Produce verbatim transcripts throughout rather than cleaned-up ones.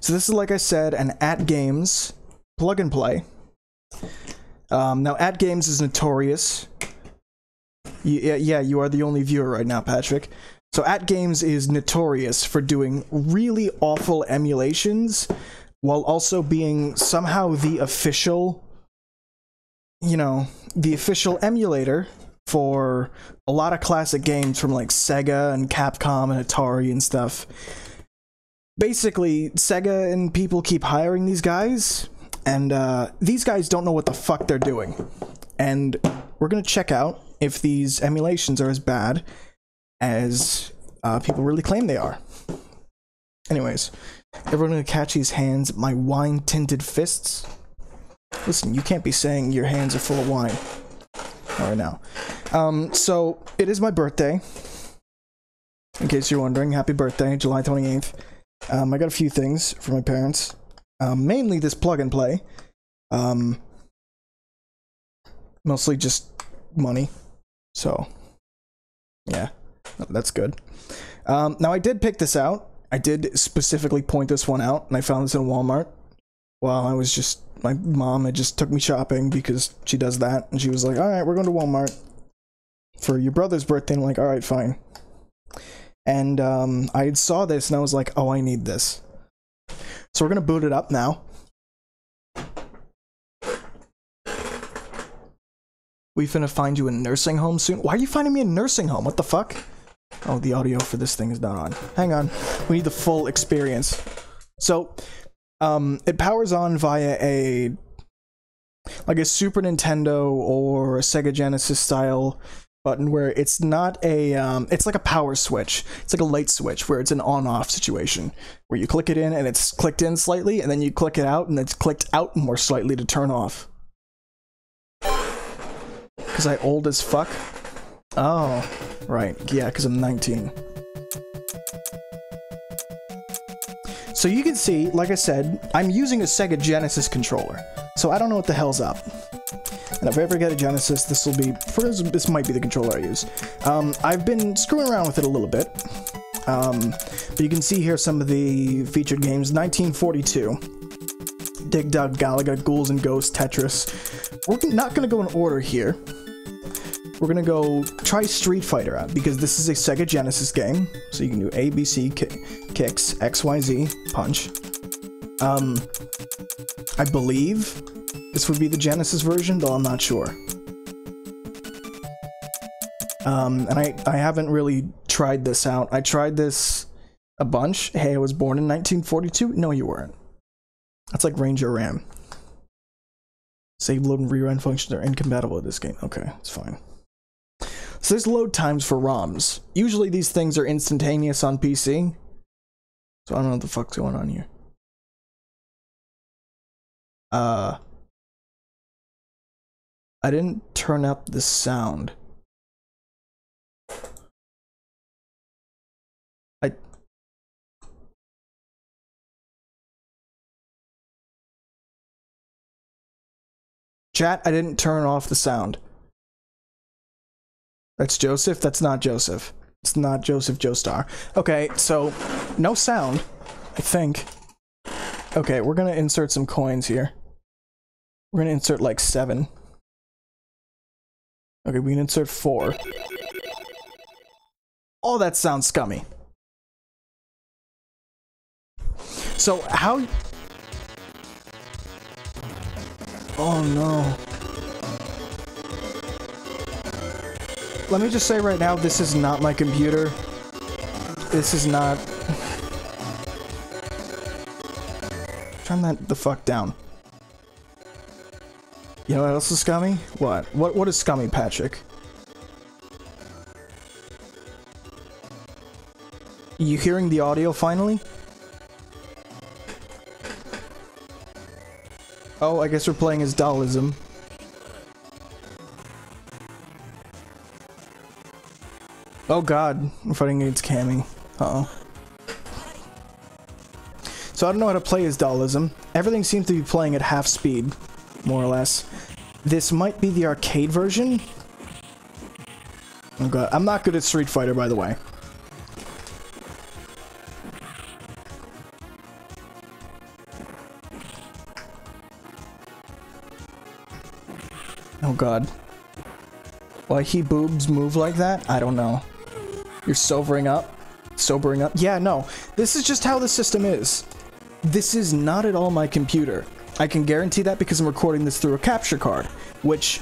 So this is, like I said, an At Games plug and play. Um, now, At Games is notorious. Yeah, yeah, you are the only viewer right now, Patrick. So At Games is notorious for doing really awful emulations while also being somehow the official, you know, the official emulator for a lot of classic games from like Sega and Capcom and Atari and stuff. Basically, Sega and people keep hiring these guys, and uh, these guys don't know what the fuck they're doing. And we're gonna check out if these emulations are as bad as uh, people really claim they are. Anyways, everyone gonna catch these hands, my wine-tinted fists. Listen, you can't be saying your hands are full of wine. All right now. Um, so, it is my birthday. In case you're wondering, happy birthday, July twenty-eighth. Um, I got a few things from my parents. Um, mainly this plug-and-play. Um, mostly just money. So, yeah. That's good. Um, now, I did pick this out. I did specifically point this one out, and I found this in Walmart. While I was just... My mom had just took me shopping because she does that, and she was like, alright, we're going to Walmart for your brother's birthday, and I'm like, alright, fine. And, um, I saw this, and I was like, oh, I need this. So we're gonna boot it up now. We finna find you a nursing home soon? Why are you finding me a nursing home? What the fuck? Oh, the audio for this thing is not on. Hang on. We need the full experience. So, um, it powers on via a... like a Super Nintendo or a Sega Genesis style button where it's not a... Um, it's like a power switch. It's like a light switch where it's an on-off situation. Where you click it in and it's clicked in slightly, and then you click it out and it's clicked out more slightly to turn off. Because I old as fuck? Oh, right. Yeah, because I'm nineteen. So you can see, like I said, I'm using a Sega Genesis controller. So I don't know what the hell's up. And if I ever get a Genesis, this will be... this might be the controller I use. Um, I've been screwing around with it a little bit. Um, but you can see here some of the featured games. nineteen forty-two. Dig Dug, Galaga, Ghouls and Ghosts, Tetris. We're not going to go in order here. We're gonna go try Street Fighter out, because this is a Sega Genesis game, so you can do A, B, C, kicks, X, Y, Z, punch. Um, I believe this would be the Genesis version, though I'm not sure. Um, and I, I haven't really tried this out. I tried this a bunch. Hey, I was born in nineteen forty-two. No, you weren't. That's like Ranger Ram. Save, load, and rerun functions are incompatible with this game. Okay, that's fine. So there's load times for ROMs. Usually these things are instantaneous on P C. So I don't know what the fuck's going on here. Uh... I didn't turn up the sound. I... Chat, I didn't turn off the sound. That's Joseph? That's not Joseph. It's not Joseph Joestar. Okay, so, no sound, I think. Okay, we're gonna insert some coins here. We're gonna insert, like, seven. Okay, we can insert four. Oh, that sounds scummy. So, how... Oh, no. Let me just say right now, this is not my computer. This is not... Turn that the fuck down. You know what else is scummy? What? What, what is scummy, Patrick? You hearing the audio finally? Oh, I guess we're playing as Dalism. Oh god, I'm fighting against Cammy. Uh-oh. So I don't know how to play as Dalism. Everything seems to be playing at half speed, more or less. This might be the arcade version? Oh god, I'm not good at Street Fighter, by the way. Oh god. Why he boobs move like that? I don't know. You're sobering up? Sobering up? Yeah, no. This is just how the system is. This is not at all my computer. I can guarantee that because I'm recording this through a capture card, which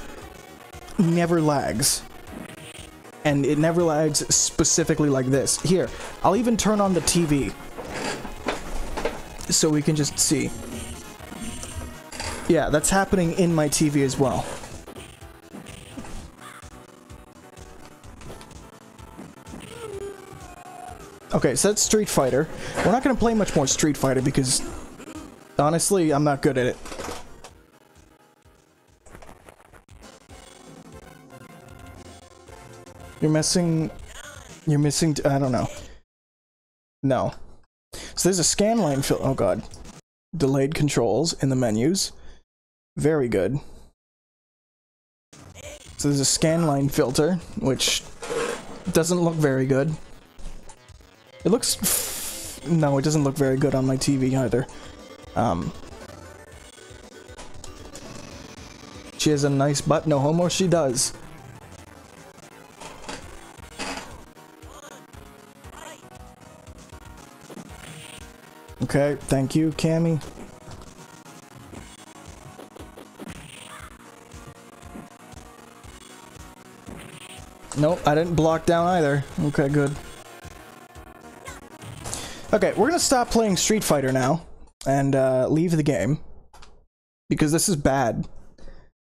never lags. And it never lags specifically like this. Here, I'll even turn on the T V so we can just see. Yeah, that's happening in my T V as well. Okay, so that's Street Fighter. We're not going to play much more Street Fighter because, honestly, I'm not good at it. You're missing... You're missing... I don't know. No. So there's a scan line fill... Oh god. Delayed controls in the menus. Very good. So there's a scan line filter, which doesn't look very good. It looks... No, it doesn't look very good on my T V either. Um... She has a nice butt, no homo, she does. Okay, thank you, Cammy. Nope, I didn't block down either. Okay, good. Okay, we're gonna stop playing Street Fighter now and uh, leave the game because this is bad.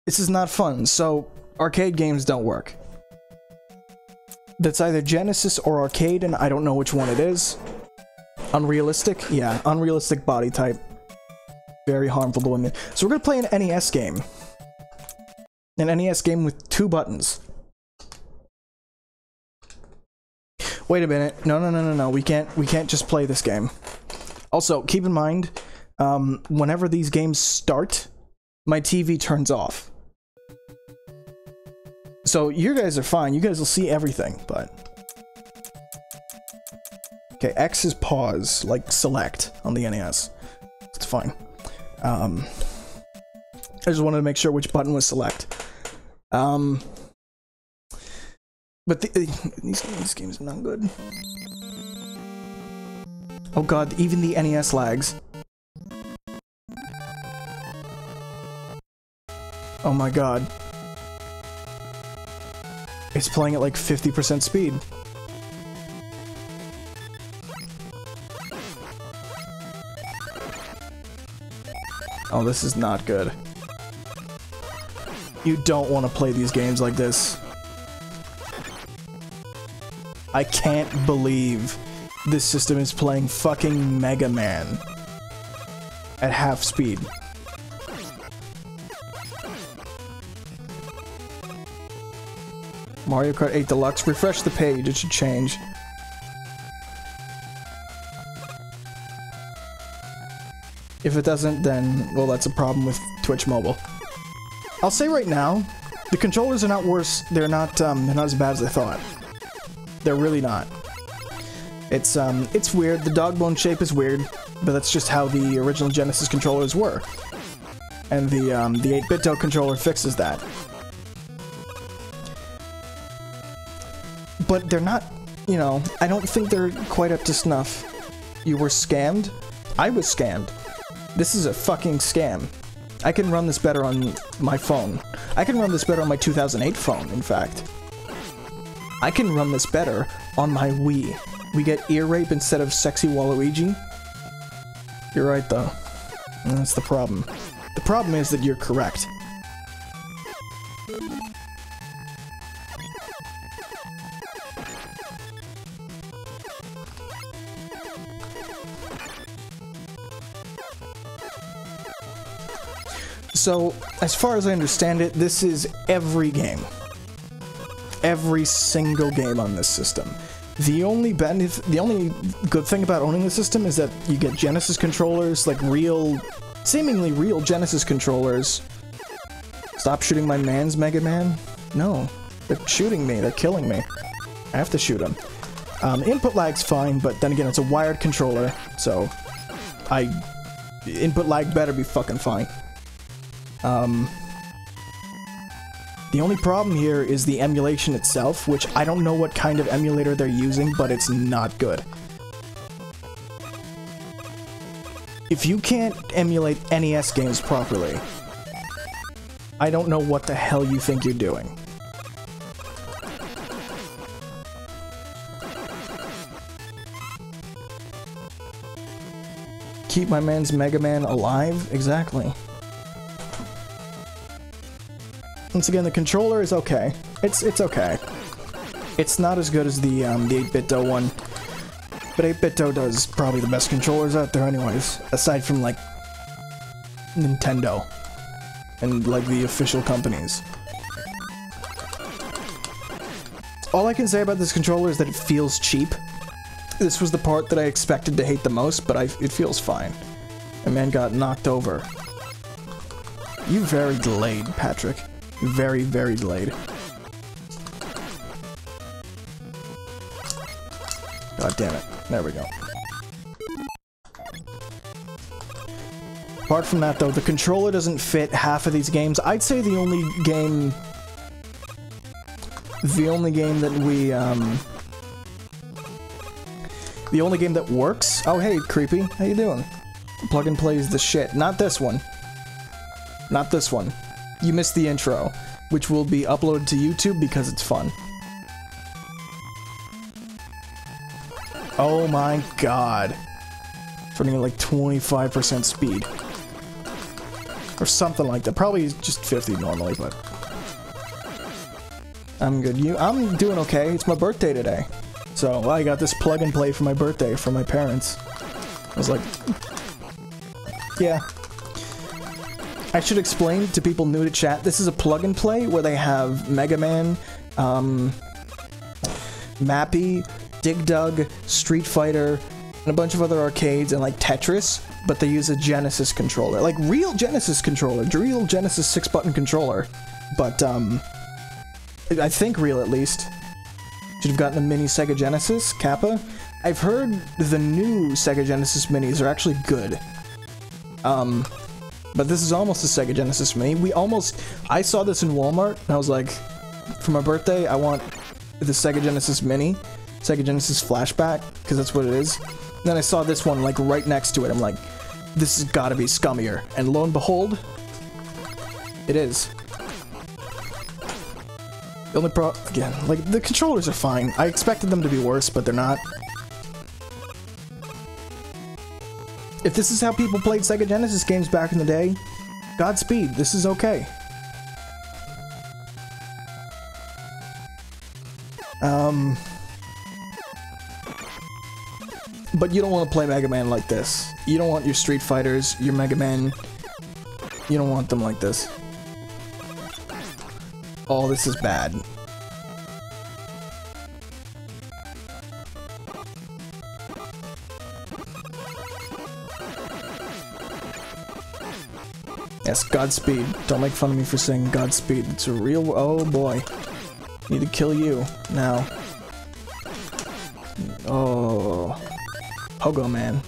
This is not fun, so arcade games don't work. That's either Genesis or arcade, and I don't know which one it is. Unrealistic? Yeah, unrealistic body type. Very harmful to women. So we're gonna play an N E S game. An N E S game with two buttons. Wait a minute. No, no, no, no, no. We can't, we can't just play this game. Also, keep in mind, um, whenever these games start, my T V turns off. So you guys are fine. You guys will see everything, but... Okay, X is pause, like select on the N E S. It's fine. Um, I just wanted to make sure which button was select. Um, but the, these, these games are not good. Oh god, even the N E S lags. Oh my god. It's playing at like fifty percent speed. Oh, this is not good. You don't want to play these games like this. I can't believe this system is playing fucking Mega Man at half speed. Mario Kart eight Deluxe. Refresh the page, it should change. If it doesn't, then, well, that's a problem with Twitch Mobile. I'll say right now, the controllers are not worse, they're not, um, they're not as bad as I thought. They're really not. It's, um, it's weird, the dog bone shape is weird, but that's just how the original Genesis controllers were. And the, um, the eight bit do controller fixes that. But they're not, you know, I don't think they're quite up to snuff. You were scammed? I was scammed. This is a fucking scam. I can run this better on my phone. I can run this better on my two thousand eight phone, in fact. I can run this better on my Wii. We get ear rape instead of sexy Waluigi. You're right, though. And that's the problem. The problem is that you're correct. So, as far as I understand it, this is every game. Every single game on this system. The only benefit, the only good thing about owning the system is that you get Genesis controllers, like real, seemingly real Genesis controllers. Stop shooting my man's Mega Man? No. They're shooting me, they're killing me. I have to shoot them. Um, input lag's fine, but then again, it's a wired controller, so... I... Input lag better be fucking fine. Um, The only problem here is the emulation itself, which I don't know what kind of emulator they're using, but it's not good. If you can't emulate N E S games properly, I don't know what the hell you think you're doing. Keep my man's Mega Man alive? Exactly. Once again, the controller is okay. It's it's okay. It's not as good as the um, the eight bit do one, but eight bit do does probably the best controllers out there, anyways. Aside from like Nintendo and like the official companies. All I can say about this controller is that it feels cheap. This was the part that I expected to hate the most, but I, it feels fine. A man got knocked over. You very delayed, Patrick. Very, very delayed. God damn it. There we go. Apart from that, though, the controller doesn't fit half of these games. I'd say the only game... The only game that we, um... The only game that works... Oh, hey, Creepy. How you doing? Plug and play is the shit. Not this one. Not this one. You missed the intro, which will be uploaded to YouTube because it's fun. Oh my god. It's running at like twenty-five percent speed. Or something like that. Probably just fifty normally, but... I'm good. You? I'm doing okay. It's my birthday today. So I got this plug and play for my birthday from my parents. I was like... Yeah. I should explain to people new to chat, this is a plug-and-play where they have Mega Man, um, Mappy, Dig Dug, Street Fighter, and a bunch of other arcades, and like Tetris, but they use a Genesis controller. Like, real Genesis controller, real Genesis six button controller. But, um, I think real at least. Should have gotten a mini Sega Genesis, Kappa. I've heard the new Sega Genesis minis are actually good. Um... But this is almost a Sega Genesis Mini. We almost... I saw this in Walmart, and I was like, for my birthday, I want the Sega Genesis Mini, Sega Genesis Flashback, because that's what it is. And then I saw this one, like, right next to it. I'm like, this has got to be scummier. And lo and behold, it is. The only pro... Again, like, the controllers are fine. I expected them to be worse, but they're not. If this is how people played Sega Genesis games back in the day, Godspeed, this is okay. Um, but you don't want to play Mega Man like this. You don't want your Street Fighters, your Mega Man, you don't want them like this. Oh, this is bad. Yes, Godspeed. Don't make fun of me for saying Godspeed. It's a real... Oh, boy. Need to kill you. Now. Oh. Pogo Man.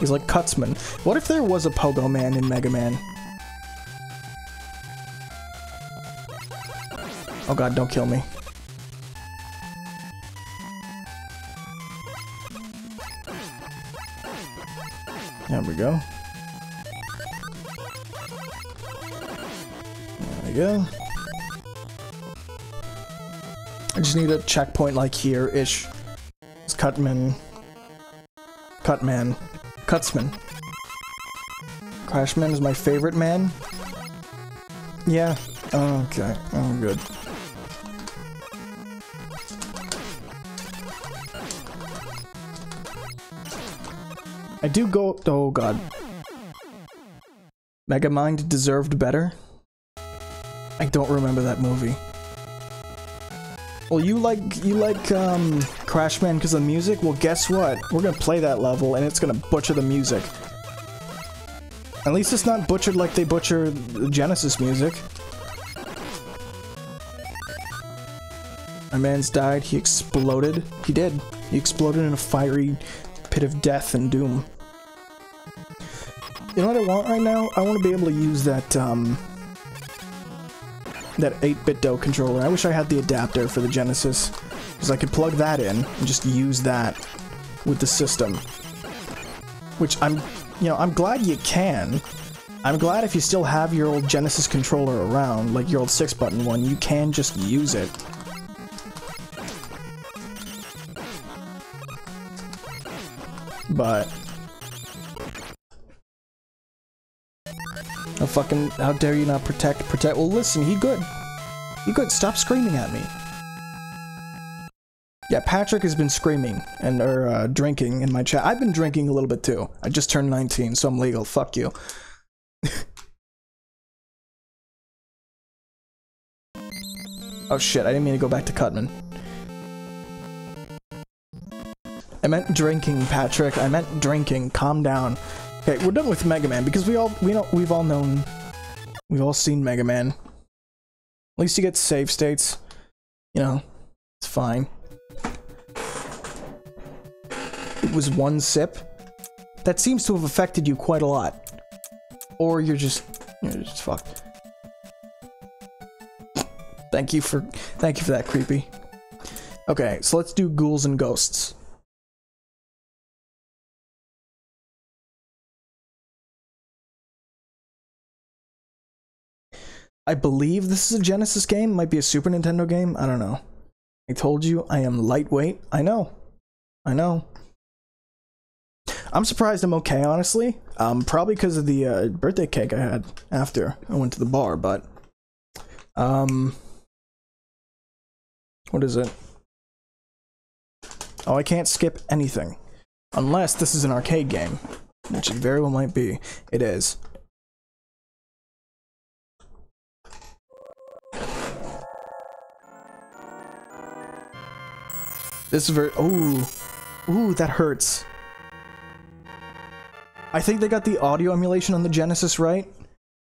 He's like Cutsman. What if there was a Pogo Man in Mega Man? Oh god, don't kill me. There we go. Go. I just need a checkpoint like here-ish. It's Cutman. Cutman. Cutsman. Crashman is my favorite man. Yeah. Okay. Oh, good. I do go- oh god. Megamind deserved better? I don't remember that movie. Well, you like, you like, um, Crash Man because of the music? Well, guess what? We're gonna play that level, and it's gonna butcher the music. At least it's not butchered like they butcher the Genesis music. My man's died, he exploded. He did. He exploded in a fiery pit of death and doom. You know what I want right now? I want to be able to use that, um... that eight bit do controller. I wish I had the adapter for the Genesis, because I could plug that in and just use that with the system. Which I'm, you know, I'm glad you can. I'm glad if you still have your old Genesis controller around, like your old six button one, you can just use it. But... how fucking, how dare you not protect, protect, well listen, he good. He good, stop screaming at me. Yeah, Patrick has been screaming and or uh, drinking in my chat. I've been drinking a little bit too. I just turned nineteen, so I'm legal, fuck you. Oh shit, I didn't mean to go back to Cutman. I meant drinking, Patrick. I meant drinking. Calm down. Okay, we're done with Mega Man because we all we know we've all known we've all seen Mega Man. At least you get save states. You know, it's fine. It was one sip. That seems to have affected you quite a lot. Or you're just you're just fucked. Thank you for thank you for that, creepy. Okay, so let's do Ghouls and Ghosts. I believe this is a Genesis game, might be a Super Nintendo game, I don't know. I told you, I am lightweight. I know. I know. I'm surprised I'm okay, honestly. Um, probably because of the uh, birthday cake I had after I went to the bar, but... Um... What is it? Oh, I can't skip anything. Unless this is an arcade game. Which it very well might be. It is. This ver- ooh. Ooh, that hurts. I think they got the audio emulation on the Genesis, right?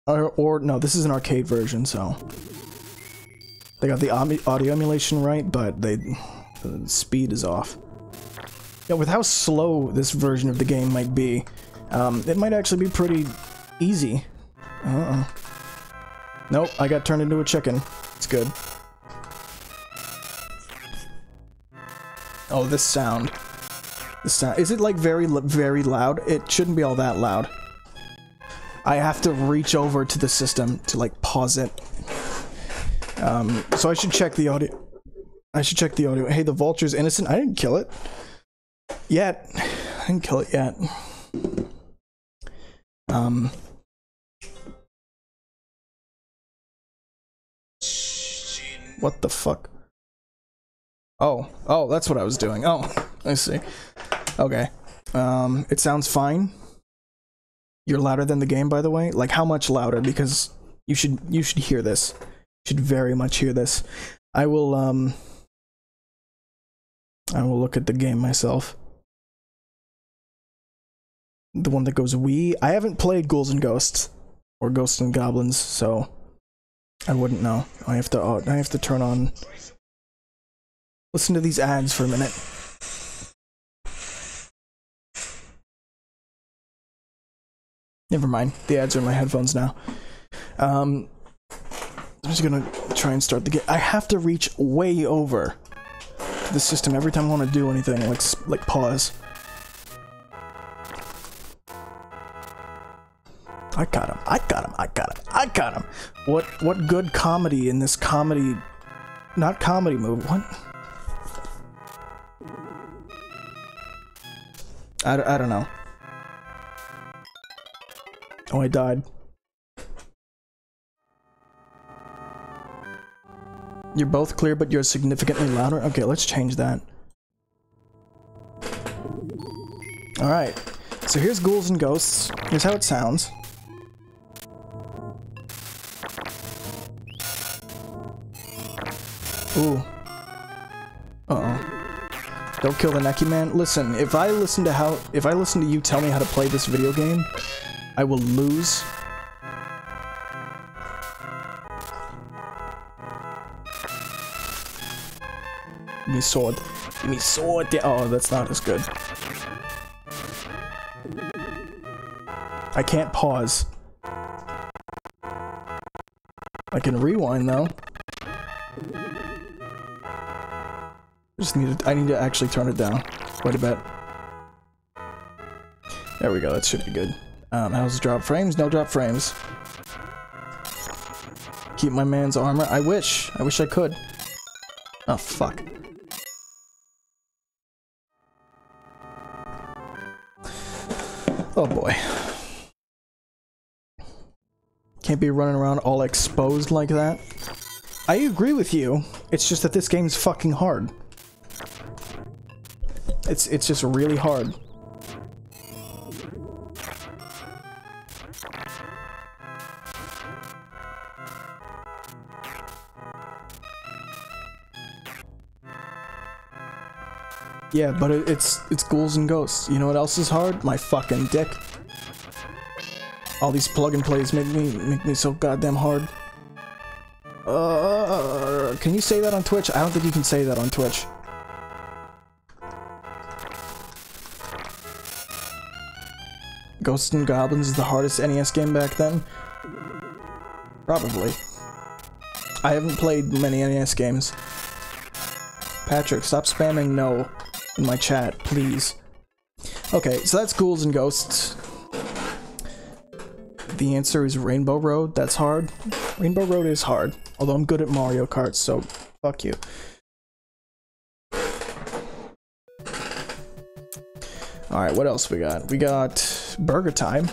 Or, or no, this is an arcade version, so... They got the audio emulation right, but they... the speed is off. Yeah, with how slow this version of the game might be, um, it might actually be pretty easy. Uh-uh. Nope, I got turned into a chicken. It's good. Oh, this sound. This sound. Is it like very, very loud? It shouldn't be all that loud. I have to reach over to the system to like pause it. Um, so I should check the audio. I should check the audio. Hey, the vulture's innocent. I didn't kill it. Yet. I didn't kill it yet. Um. What the fuck? Oh, oh, that's what I was doing. Oh, I see. Okay. Um, it sounds fine. You're louder than the game, by the way. Like, how much louder? Because you should, you should hear this. You should very much hear this. I will, um... I will look at the game myself. The one that goes Wii. I haven't played Ghouls and Ghosts. Or Ghosts and Goblins, so... I wouldn't know. I have to, oh, I have to turn on... Listen to these ads for a minute. Never mind. The ads are in my headphones now. Um, I'm just gonna try and start the game. I have to reach way over to the system every time I want to do anything, like like pause. I got him. I got him. I got him. I got him. What what good comedy in this comedy? Not comedy movie. What? I, I don't know. Oh, I died. You're both clear, but you're significantly louder? Okay, let's change that. Alright. So here's Ghouls and Ghosts. Here's how it sounds. Ooh. Uh-oh. Don't kill the Necky Man. Listen, if I listen to how- if I listen to you tell me how to play this video game, I will lose. Give me sword. Give me sword. Oh, that's not as good. I can't pause. I can rewind though. Just need to, I need to actually turn it down quite a bit. There we go, that should be good. Um, how's the drop frames? No drop frames. Keep my man's armor. I wish. I wish I could. Oh, fuck. Oh, boy. Can't be running around all exposed like that. I agree with you. It's just that this game's fucking hard. It's, it's just really hard. Yeah, but it, it's it's Ghouls and Ghosts. You know what else is hard? My fucking dick. All these plug and plays make me make me so goddamn hard. Uh, can you say that on Twitch? I don't think you can say that on Twitch. Ghosts and Goblins is the hardest N E S game back then? Probably. I haven't played many N E S games. Patrick, stop spamming no in my chat, please. Okay, so that's Ghouls and Ghosts. The answer is Rainbow Road. That's hard. Rainbow Road is hard. Although I'm good at Mario Kart, so fuck you. Alright, what else we got? We got Burger Time.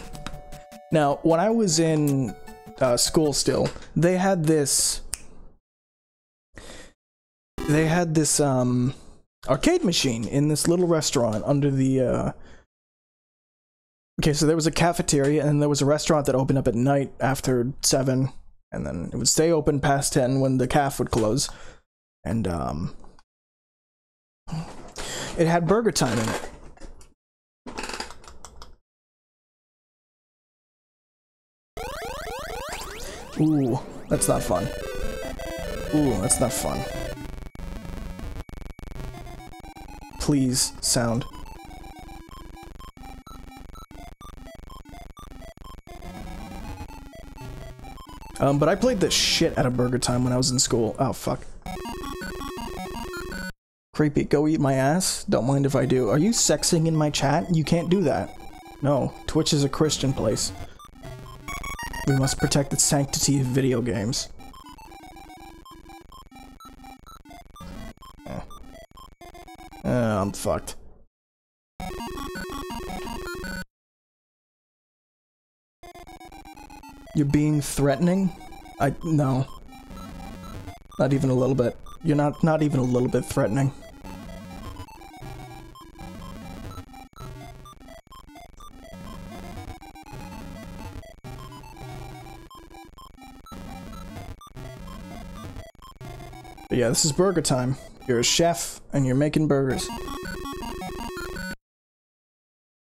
Now, when I was in uh, school still, they had this... They had this, um... arcade machine in this little restaurant under the uh okay, so there was a cafeteria and there was a restaurant that opened up at night after seven, and then it would stay open past ten when the caf would close, and um it had Burger Time in it. Ooh, that's not fun. Ooh, that's not fun. Please, sound. Um, but I played the shit out of Burger Time when I was in school. Oh, fuck. Creepy, go eat my ass? Don't mind if I do. Are you sexing in my chat? You can't do that. No, Twitch is a Christian place. We must protect the sanctity of video games. Uh, I'm fucked. You're being threatening? I no. Not even a little bit. You're not not even a little bit threatening. But yeah, this is Burger Time. You're a chef, and you're making burgers.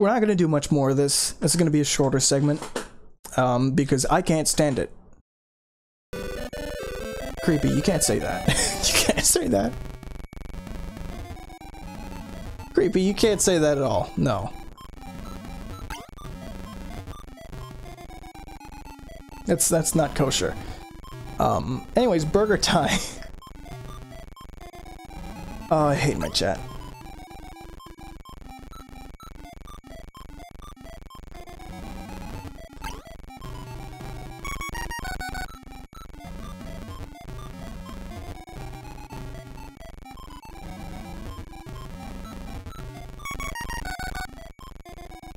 We're not going to do much more of this. This is going to be a shorter segment, um, because I can't stand it. Creepy, you can't say that. You can't say that. Creepy, you can't say that at all. No. That's, that's not kosher. Um, anyways, Burger Time. Oh, I hate my chat.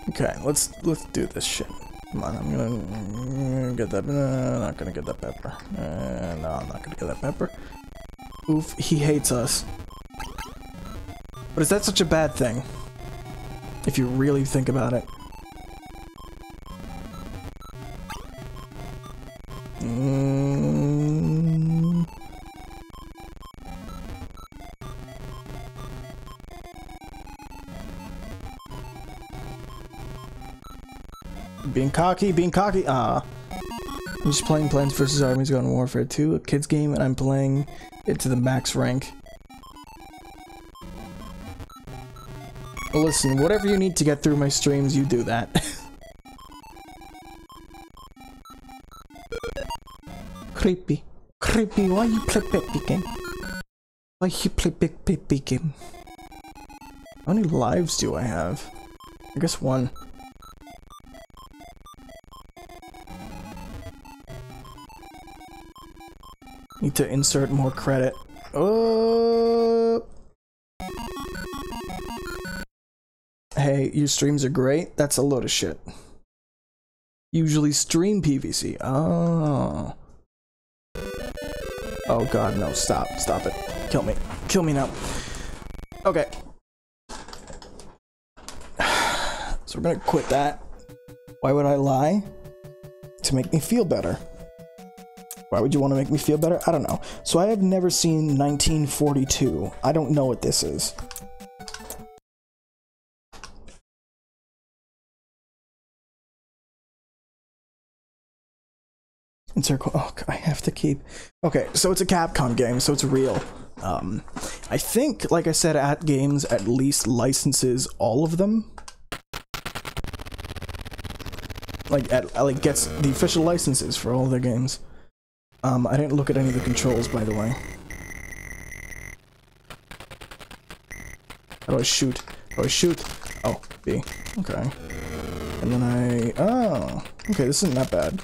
Okay, let's let's do this shit. Come on, I'm gonna, I'm gonna get that. No, I'm not gonna get that pepper. Uh, no, I'm not gonna get that pepper. Oof, he hates us. But is that such a bad thing? If you really think about it. Mm. Being cocky, being cocky, ah. I'm just playing Plants versus. Zombies Garden Warfare two, a kid's game, and I'm playing it to the max rank. Listen, whatever you need to get through my streams, you do that. Creepy. Creepy, why you play Peppy game? Why you play Big Peppy game? How many lives do I have? I guess one. Need to insert more credit. Oh! Hey, your streams are great? That's a load of shit. Usually stream P V C. Oh. Oh god, no, stop, stop it. Kill me. Kill me now. Okay. So we're gonna quit that. Why would I lie? To make me feel better. Why would you want to make me feel better? I don't know. So I have never seen nineteen forty-two. I don't know what this is. Circle. Oh, I have to keep. Okay, so it's a Capcom game, so it's real. Um, I think, like I said, At Games at least licenses all of them. Like, at, like gets the official licenses for all their games. Um, I didn't look at any of the controls, by the way. How do I shoot? How do I shoot? Oh, B. Okay. And then I. Oh, okay. This isn't that bad.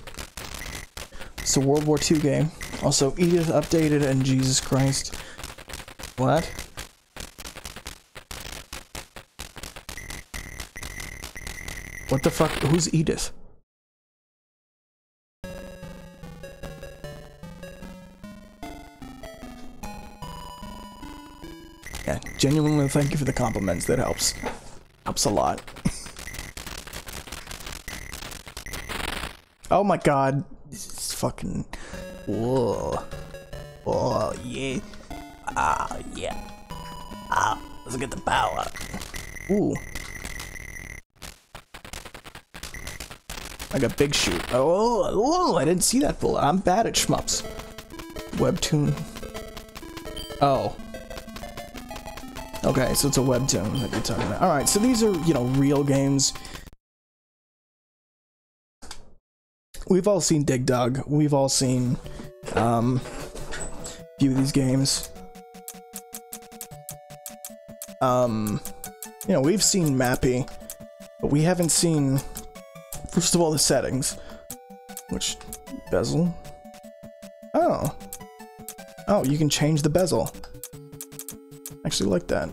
It's a World War Two game. Also, Edith updated and Jesus Christ. What? What the fuck? Who's Edith? Yeah, genuinely thank you for the compliments. That helps. Helps a lot. Oh my god. This is fucking... Whoa. Oh, yeah. Ah, yeah. Ah, let's get the power. Ooh. I got big shoot. Oh, oh, I didn't see that bullet. I'm bad at shmups. Webtoon. Oh. Okay, so it's a webtoon that you're talking about. Alright, so these are, you know, real games. We've all seen Dig Dug. We've all seen um, a few of these games. Um, you know, we've seen Mappy, but we haven't seen, first of all, the settings. Which, bezel? Oh. Oh, you can change the bezel. I actually like that.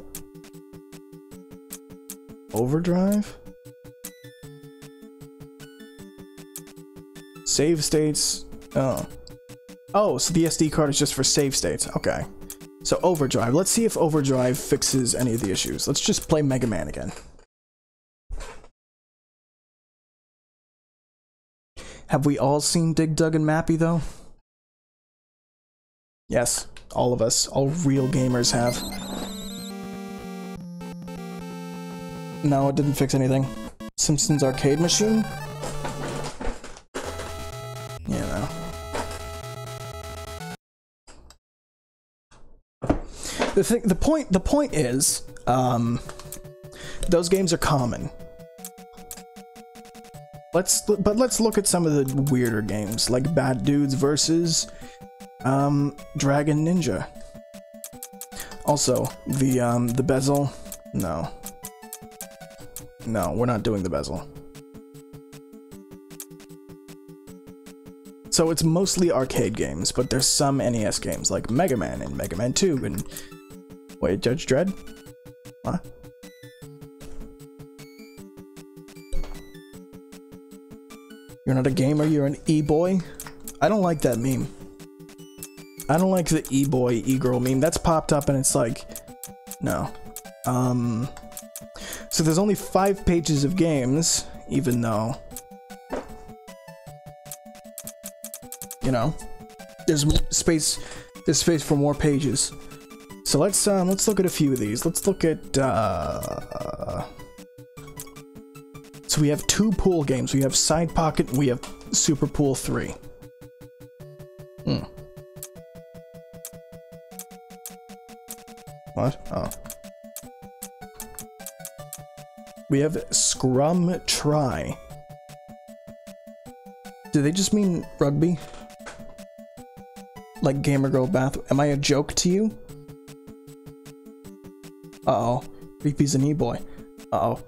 Overdrive? Save states. Oh. Oh, so the S D card is just for save states. Okay. So Overdrive. Let's see if Overdrive fixes any of the issues. Let's just play Mega Man again. Have we all seen Dig Dug and Mappy, though? Yes. All of us. All real gamers have. No, it didn't fix anything. Simpsons Arcade Machine? You know. The thing, the point, the point is, um, those games are common. Let's, but let's look at some of the weirder games, like Bad Dudes versus, um, Dragon Ninja. Also, the, um, the bezel, no. No, we're not doing the bezel. So it's mostly arcade games, but there's some N E S games like Mega Man and Mega Man two and... Wait, Judge Dread? Huh? You're not a gamer, you're an e-boy? I don't like that meme. I don't like the e-boy, e-girl meme. That's popped up and it's like... No. Um... So there's only five pages of games, even though... You know, there's space. There's space for more pages. So let's um, let's look at a few of these. Let's look at. Uh, so we have two pool games. We have Side Pocket. And we have Super Pool Three. Hmm. What? Oh. We have Scrum Try. Do they just mean rugby? like gamer girl bath. Am I a joke to you? Uh-oh. Reapy's an e-boy. Uh-oh.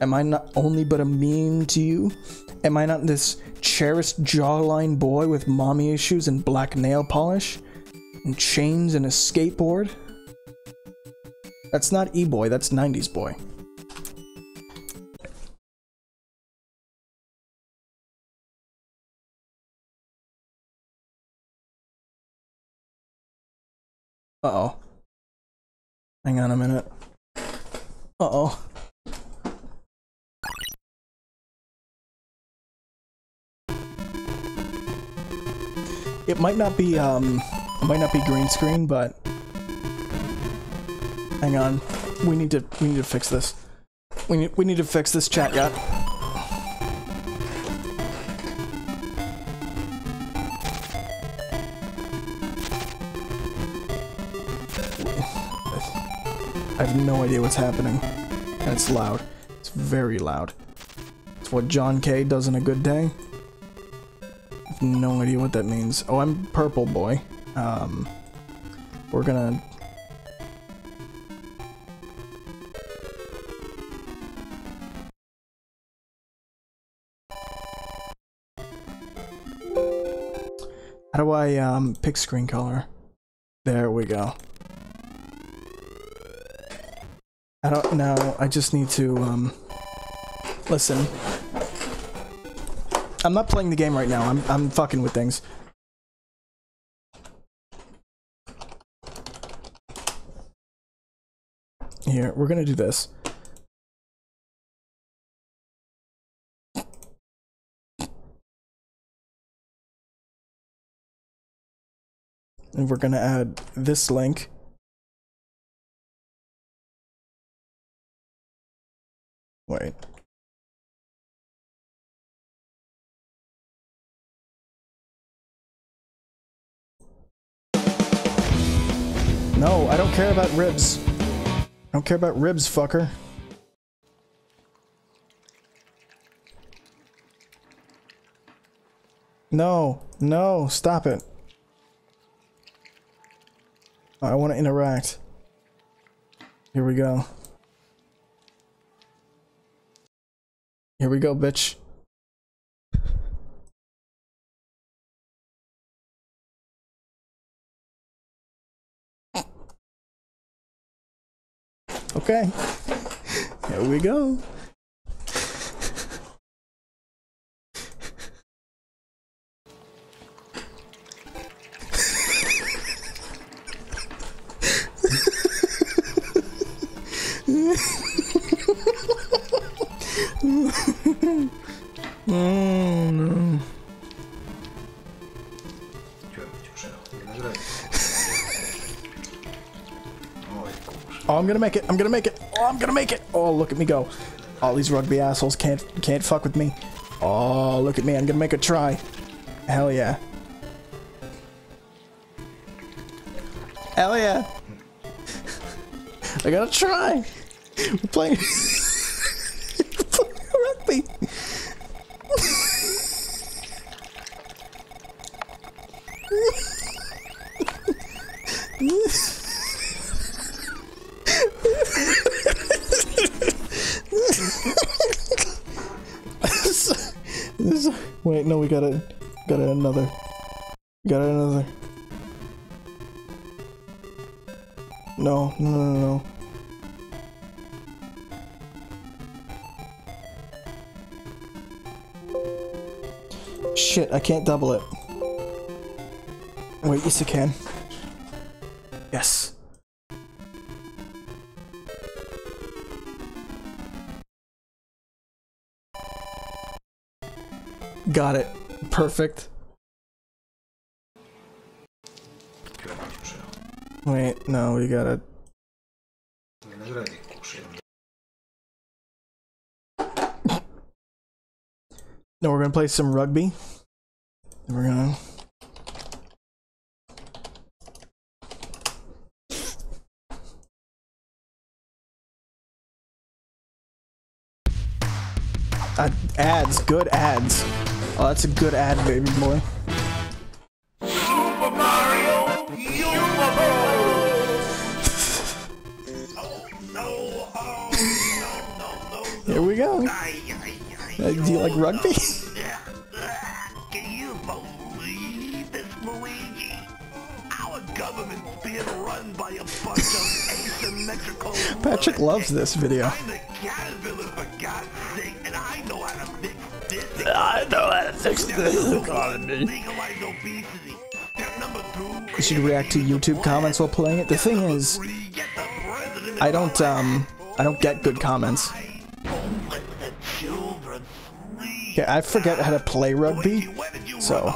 Am I not only but a meme to you? Am I not this cherished jawline boy with mommy issues and black nail polish? And chains and a skateboard? That's not e-boy, that's nineties boy. Uh-oh. Hang on a minute. Uh-oh. It might not be, um, it might not be green screen, but... Hang on. We need to, we need to fix this. We need, we need to fix this chat, yeah. I have no idea what's happening. And it's loud. It's very loud. It's what John K does in a good day. I have no idea what that means. Oh, I'm purple boy. Um, we're gonna... How do I, um, pick screen color? There we go. I don't know, I just need to, um, listen. I'm not playing the game right now, I'm, I'm fucking with things. Here, we're gonna do this. And we're gonna add this link. Wait. No, I don't care about ribs. I don't care about ribs, fucker. No, no, stop it. I want to interact. Here we go. Here we go, bitch. Okay. Here we go. Oh no. Oh, I'm gonna make it. I'm gonna make it. Oh, I'm gonna make it. Oh, look at me go. All these rugby assholes can't can't fuck with me. Oh, look at me. I'm gonna make a try. Hell yeah. Hell yeah. I gotta try. We're playing. Wait, no, we got it. Got it another. Got it another. No, no, no, no. Shit, I can't double it. Wait, yes I can. Yes. Got it. Perfect. Wait, no, we gotta... No, we're gonna play some rugby. We're gonna... Uh, ads. Good ads. Oh, that's a good ad, baby boy. Here we go. Uh, do you like rugby? Can you believe this, Luigi? Our government's being run by a bunch of asymmetrical... Patrick loves this video. I'm a caterpillar, for God's sake, and I know how to fix this. I know how to fix this economy. Legalize obesity. You should react to YouTube comments while playing it. The thing is, I don't, um, I don't get good comments. Okay, I forget how to play rugby, so...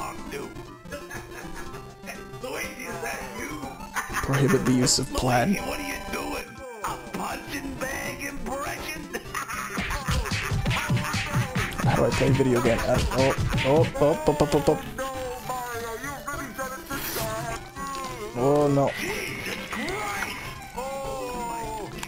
Prohibit the use of plaid. How do I play video game? Uh, oh, oh, oh, oh, oh, oh, oh. Oh no. Jesus Christ. Oh,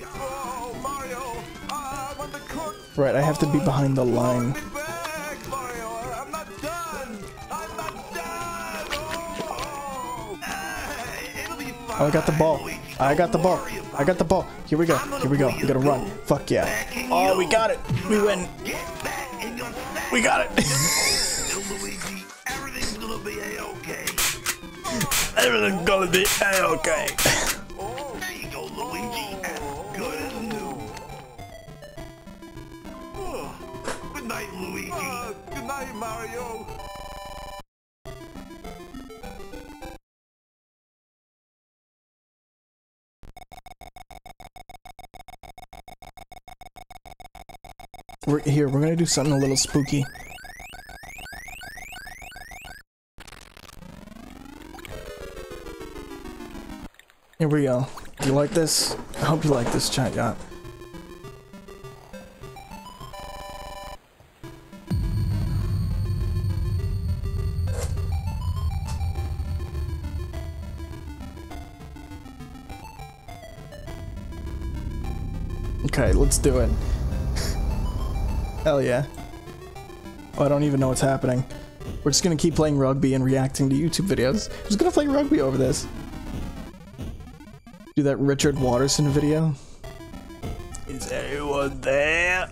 oh, Mario. I want the cook. Right, I have to be behind the line. Be back, Mario. I'm not done. I'm not done. Oh, hey, it'll be fine. Oh, I got the ball. I got the ball. I got the ball. Here we go. Here we go. We gotta run. Fuck yeah. Oh, we got it. We win. We got it. Everything's gonna be A-okay. There you go, Luigi. As good as new. Oh, good night, Luigi. Oh, good night, Mario. We're here. We're gonna do something a little spooky. Here we go. You like this? I hope you like this, chat yacht. Okay, let's do it. Hell yeah. Oh, I don't even know what's happening. We're just gonna keep playing rugby and reacting to YouTube videos. I'm just gonna play rugby over this. Do that Richard Watterson video. Is anyone there?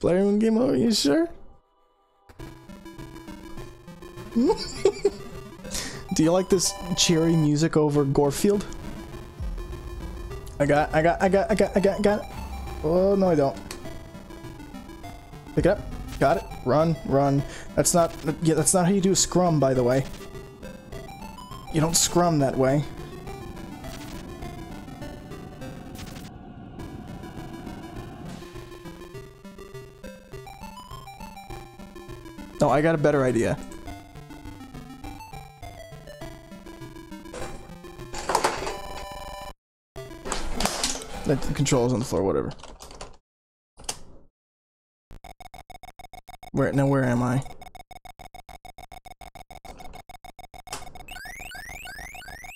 Player one game over, you sure? Do you like this cheery music over Gorefield? I got I got I got I got I got I got it. Oh no, I don't. Pick it up. Got it. Run, run. That's not yeah, that's not how you do a scrum, by the way. You don't scrum that way. No, I got a better idea. That controller's on the floor, whatever. Where, now where am I?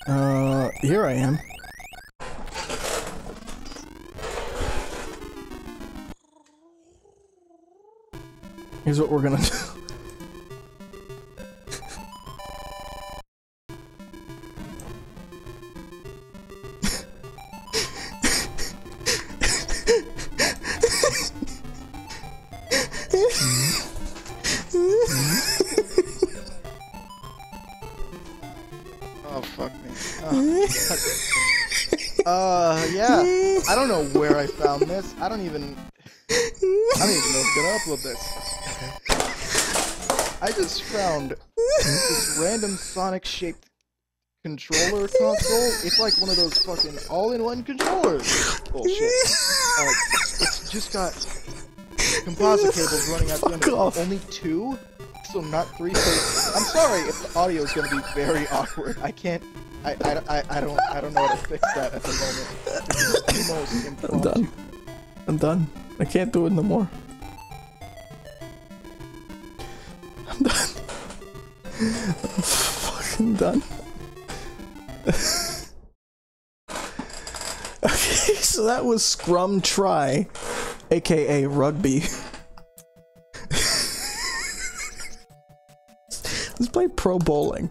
Uh, here I am. Here's what we're gonna do. Uh, yeah. I don't know where I found this. I don't even... I don't even know if I'm gonna upload this. I just found this random Sonic-shaped controller console. It's like one of those fucking all-in-one controllers. Bullshit. Uh, it's just got composite cables running out the end of it. Only two? So not three so I'm sorry if the audio is gonna be very awkward. I can't... I, I, I don't I don't know how to fix that at the moment. It's the most impromptu. I'm done. I'm done. I can't do it no more. I'm done. I'm fucking done. Okay, so that was Scrum Try, aka Rugby. Let's play Pro Bowling.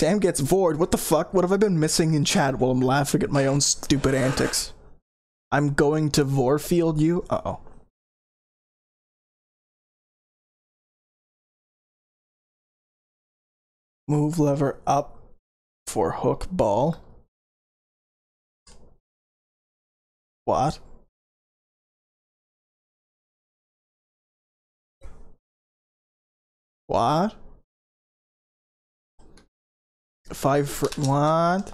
Sam gets bored. What the fuck? What have I been missing in chat while I'm laughing at my own stupid antics? I'm going to Vorfield you? Uh-oh. Move lever up for hook ball. What? What? Five for what?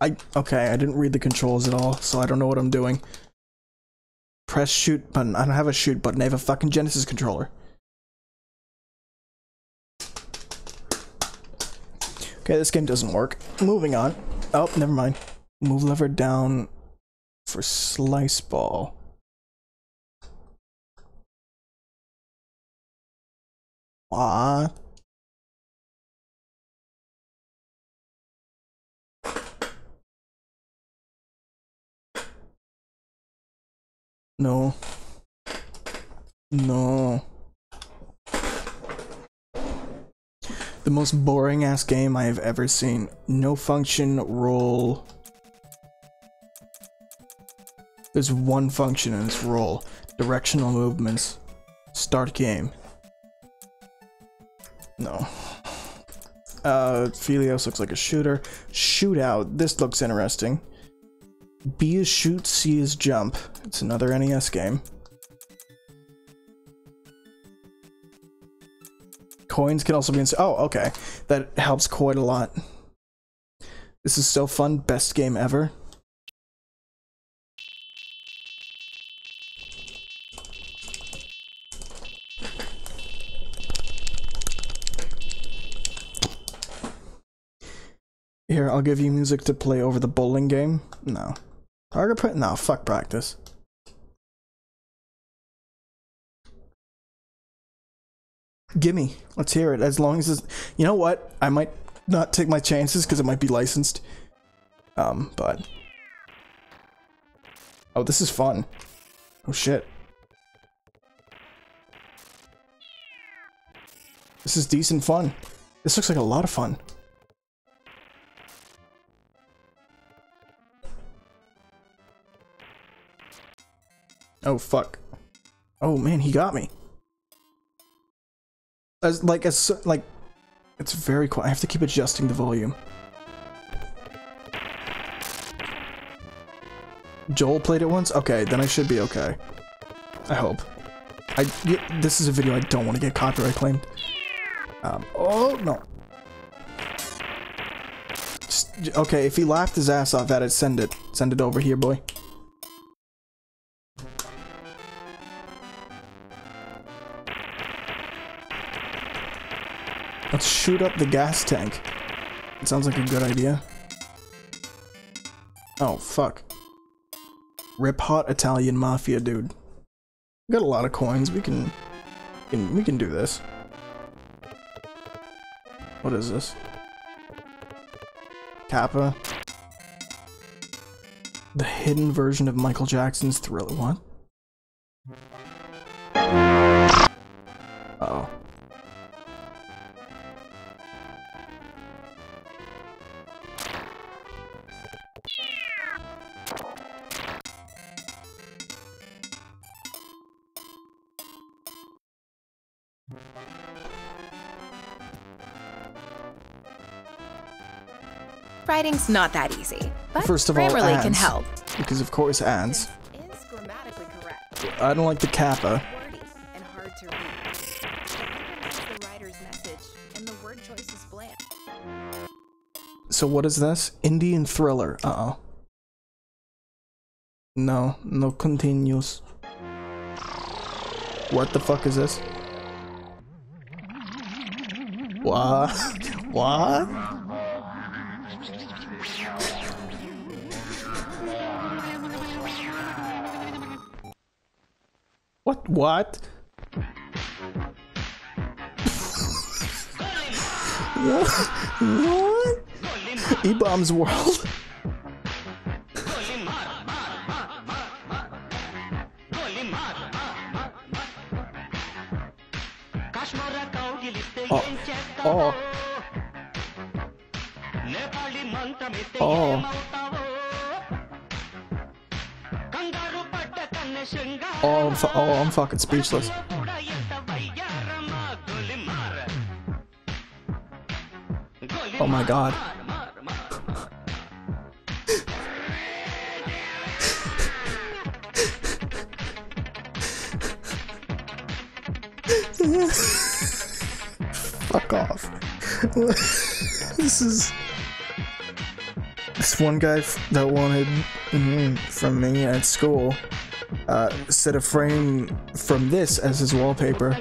I okay, I didn't read the controls at all, so I don't know what I'm doing. Press shoot button. I don't have a shoot button, I have a fucking Genesis controller. Okay, this game doesn't work. Moving on. Oh, never mind. Move lever down for slice ball. What? No. No. The most boring ass game I have ever seen. No function, roll. There's one function and it's roll. Directional movements. Start game. No. Uh, Felios looks like a shooter. Shootout. This looks interesting. B is shoot, C is jump. It's another N E S game. Coins can also be in- oh, okay. That helps quite a lot. This is so fun. Best game ever. Here, I'll give you music to play over the bowling game. No. Target print? No, fuck practice. Gimme. Let's hear it. As long as it's... You know what? I might not take my chances because it might be licensed. Um, but... Oh, this is fun. Oh, shit. This is decent fun. This looks like a lot of fun. Oh, fuck. Oh, man, he got me. As, like, as, like, it's very quiet. I have to keep adjusting the volume. Joel played it once? Okay, then I should be okay. I hope. I, this is a video I don't want to get copyright claimed. Um, oh, no. Just, okay, if he laughed his ass off at it, send it. Send it over here, boy. Let's shoot up the gas tank. It sounds like a good idea. Oh, fuck. Rip hot Italian mafia dude. We got a lot of coins. We can, we can we can do this. What is this? Kappa. The hidden version of Michael Jackson's Thriller. What? Uh-oh. Writing's not that easy, but first of all, Grammarly can help. Because of course ads. Is grammatically correct. I don't like the kappa. Wordy and hard to read. The writer's message and the word choice is bland. So what is this? Indian thriller. Uh-oh. No, no continues. What the fuck is this? What? What? What? What? What? E-bombs world. Oh. Oh. Oh. Oh, I'm, fu oh, I'm fucking speechless. Oh my god. Fuck off. This is... This one guy that wanted mm, from me at school uh, set a frame from this as his wallpaper.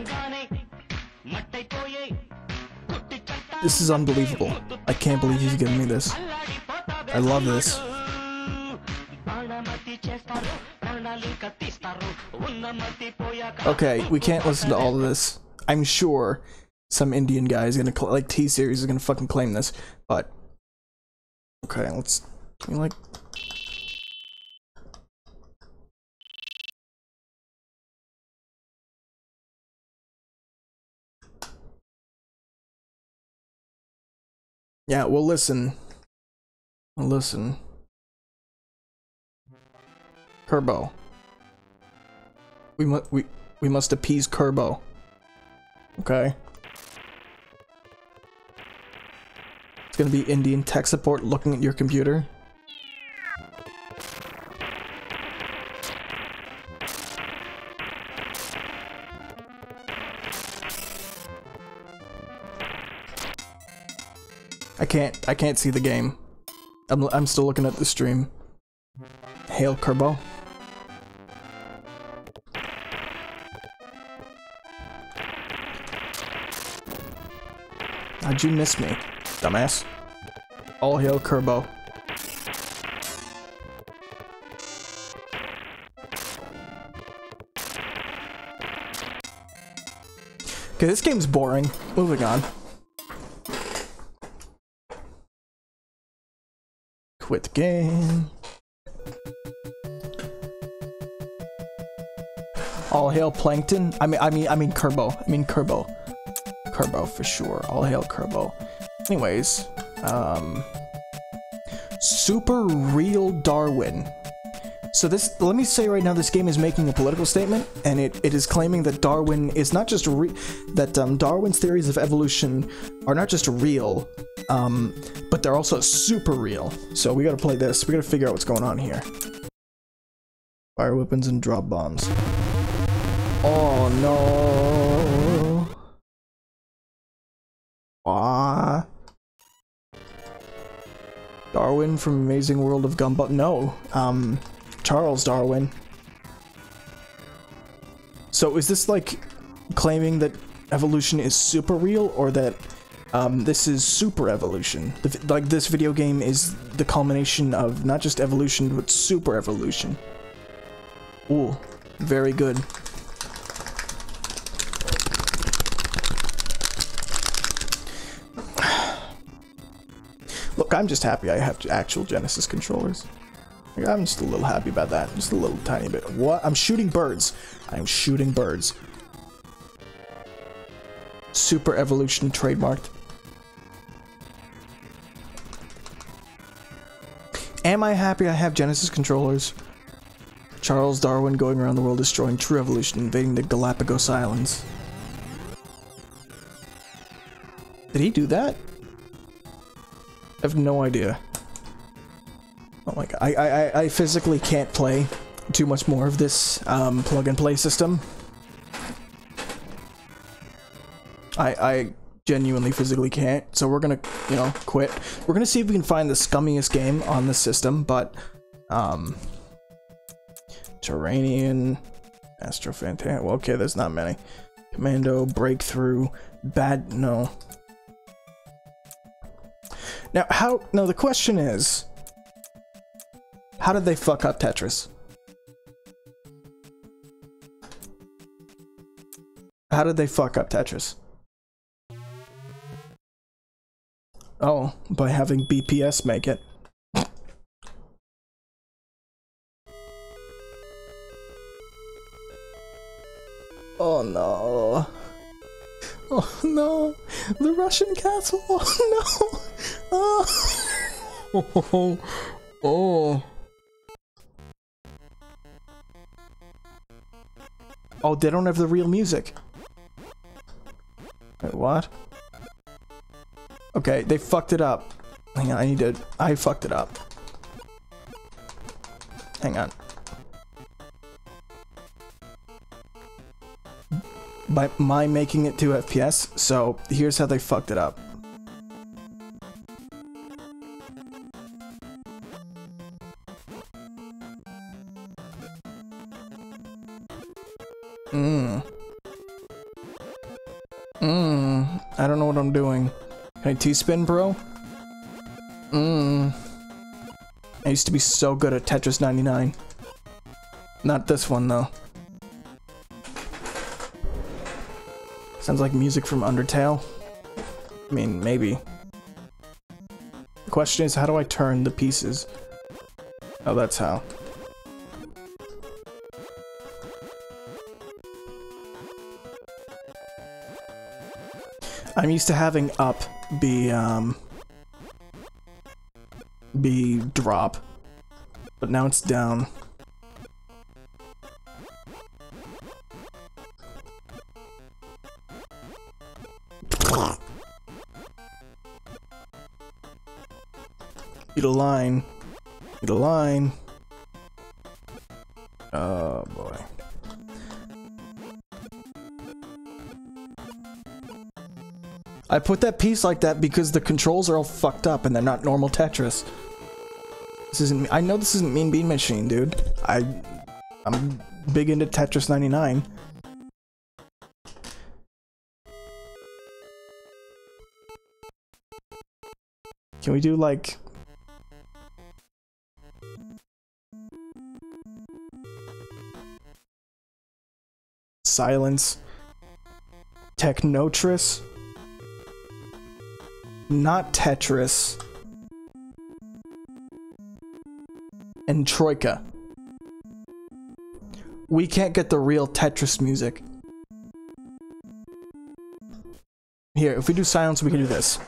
This is unbelievable. I can't believe you've given me this. I love this. Okay, we can't listen to all of this. I'm sure some Indian guy is gonna, like T-Series is gonna fucking claim this, but... Okay, let's... Can we, like... Yeah, we'll listen. We'll listen. Kerbo. We mu- we- we must appease Kerbo. Okay. It's gonna be Indian tech support looking at your computer. I can't- I can't see the game. I'm- I'm still looking at the stream. Hail Kerbo. How'd you miss me, dumbass? All hail Kerbo. Okay, this game's boring. Moving on. Quit game. All hail Plankton. I mean, I mean, I mean Kerbo. I mean Kerbo. Kerbo for sure. All hail Kerbo. Anyways, um, Super Real Darwin. So this, let me say right now, this game is making a political statement, and it, it is claiming that Darwin is not just re that um, Darwin's theories of evolution are not just real, um, but they're also super real. So we gotta play this. We gotta figure out what's going on here. Fire weapons and drop bombs. Oh no! Ah! Darwin from Amazing World of Gumball. No, um, Charles Darwin. So is this like claiming that evolution is super real, or that um, this is super evolution? The, like this video game is the culmination of not just evolution but super evolution. Ooh, very good. Look, I'm just happy I have actual Genesis controllers. Like, I'm just a little happy about that. Just a little tiny bit. What? I'm shooting birds. I'm shooting birds. Super Evolution trademarked. Am I happy I have Genesis controllers? Charles Darwin going around the world destroying true evolution, invading the Galapagos Islands. Did he do that? I have no idea. Oh my god, I, I, I physically can't play too much more of this um, plug-and-play system. I, I genuinely physically can't, so we're gonna, you know, quit. We're gonna see if we can find the scummiest game on this system, but... Um, Terranian... Astrofantan... Well, okay, there's not many. Commando, Breakthrough, Bad... No. Now, how... Now, the question is... How did they fuck up Tetris? How did they fuck up Tetris? Oh, by having B P S make it. Oh no. Oh no. The Russian castle. Oh no. Oh. ho, ho, ho. Oh. Oh, they don't have the real music. Wait, what? Okay, they fucked it up. Hang on, I need to... I fucked it up. Hang on. By my making it to F P S, so here's how they fucked it up. Mmm. Mmm. I don't know what I'm doing. Can I T-spin, bro? Mmm. I used to be so good at Tetris ninety-nine. Not this one, though. Sounds like music from Undertale. I mean, maybe. The question is, how do I turn the pieces? Oh, that's how. I'm used to having up be, um... be drop. But now it's down. Need a line. Need a line. Oh boy. I put that piece like that because the controls are all fucked up and they're not normal Tetris. This isn't. I know this isn't Mean Bean Machine, dude. I, I'm big into Tetris ninety-nine. Can we do like? Silence. Technotris. Not Tetris. And Troika. We can't get the real Tetris music. Here, if we do silence, we can do this.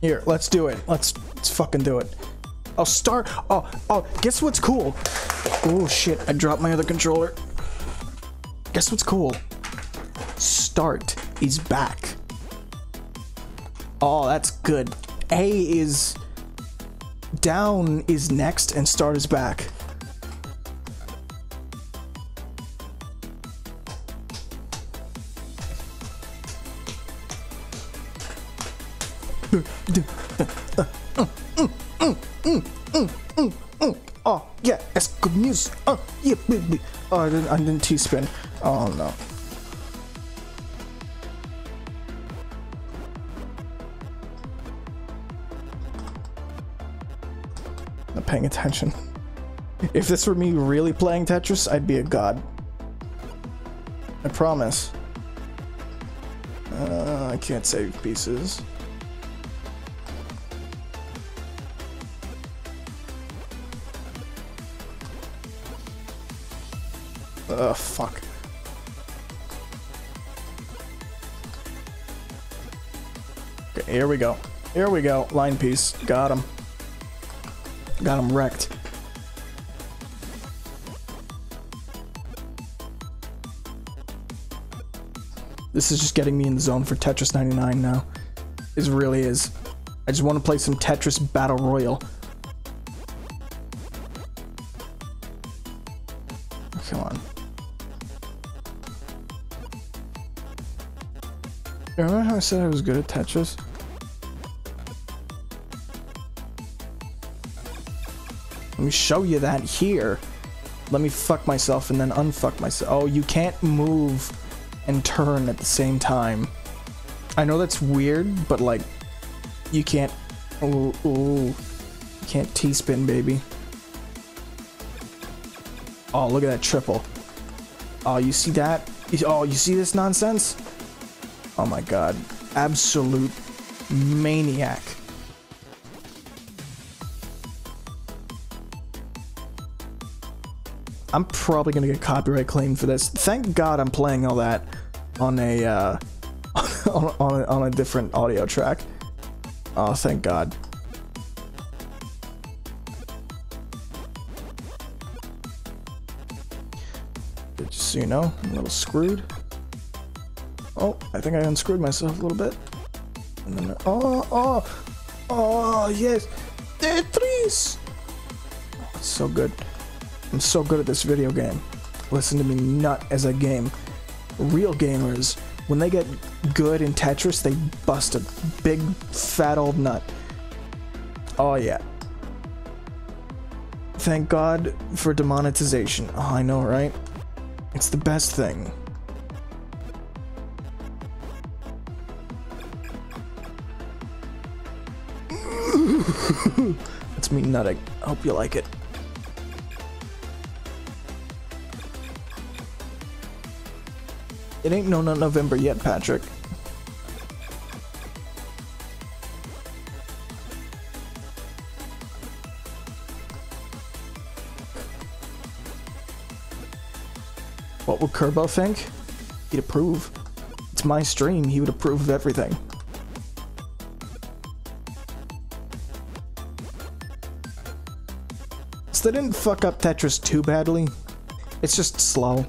Here, let's do it. Let's, let's fucking do it. I'll start. Oh, oh, guess what's cool? Oh, shit. I dropped my other controller. Guess what's cool? Start is back. Oh, that's good. A is down is next, and start is back. Oh yeah, that's good news. Oh yeah, baby. Oh, I didn't, I didn't T-spin. Oh no. Not paying attention. If this were me really playing Tetris, I'd be a god. I promise. Uh, I can't save pieces. Ugh, fuck. Okay, here we go. Here we go. Line piece. Got him. Got him wrecked. This is just getting me in the zone for Tetris ninety-nine now. It really is. I just want to play some Tetris Battle Royale. Come on. Remember how I said I was good at Tetris? Let me show you that here. Let me fuck myself and then unfuck myself. Oh, you can't move and turn at the same time. I know that's weird, but like, you can't... Ooh, ooh. You can't T-spin, baby. Oh, look at that triple. Oh, you see that? Oh, you see this nonsense? Oh my god. Absolute maniac. I'm probably gonna get copyright claimed for this. Thank God I'm playing all that on a uh, on, on, a, on a different audio track. Oh, thank God. Just so you know, I'm a little screwed. Oh, I think I unscrewed myself a little bit. And then, oh, oh, oh, yes, Tetris! Oh, it's so good. I'm so good at this video game. Listen to me, nut as a game. Real gamers, when they get good in Tetris, they bust a big, fat old nut. Oh yeah. Thank God for demonetization. Oh, I know, right? It's the best thing. That's me nutting. I hope you like it. It ain't no nut November yet, Patrick. What would Kerbo think? He'd approve. It's my stream, he would approve of everything. So they didn't fuck up Tetris too badly. It's just slow.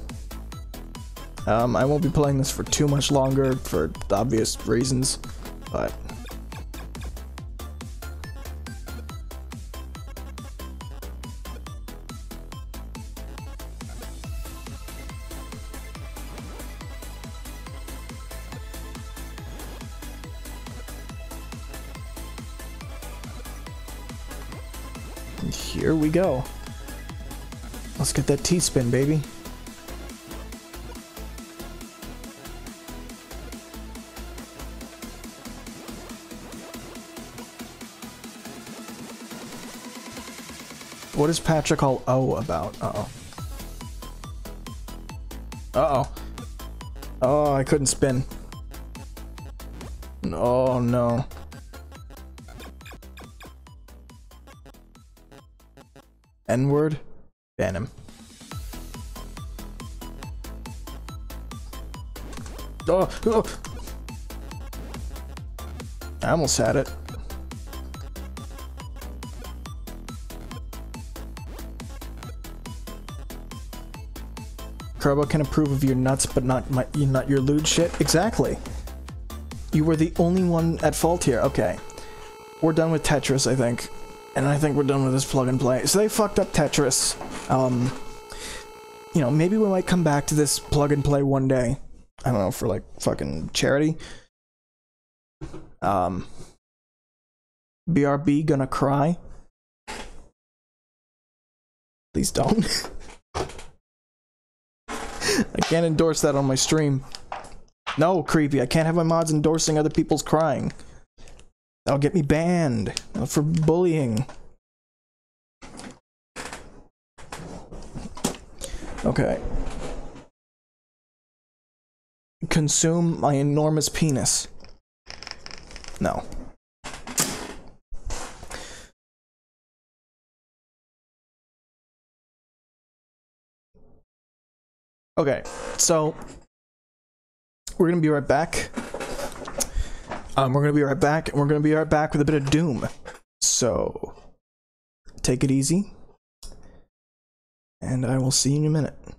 Um, I won't be playing this for too much longer for obvious reasons, but... here we go. Let's get that T-spin, baby. What is Patrick all O about? Uh-oh. Uh-oh. Oh, I couldn't spin. Oh, no. N-word? Ban him. Oh, oh. I almost had it. Kerbo can approve of your nuts, but not my, not your lewd shit. Exactly. You were the only one at fault here. Okay. We're done with Tetris, I think. And I think we're done with this plug-and-play. So they fucked up Tetris. Um, you know, maybe we might come back to this plug-and-play one day. I don't know, for, like, fucking charity. Um, B R B gonna cry? Please don't. I can't endorse that on my stream. No, creepy, I can't have my mods endorsing other people's crying. That'll get me banned for bullying. Okay. Consume my enormous penis. No. Okay, so we're gonna be right back. Um, we're gonna be right back, and we're gonna be right back with a bit of Doom. So, take it easy, and I will see you in a minute.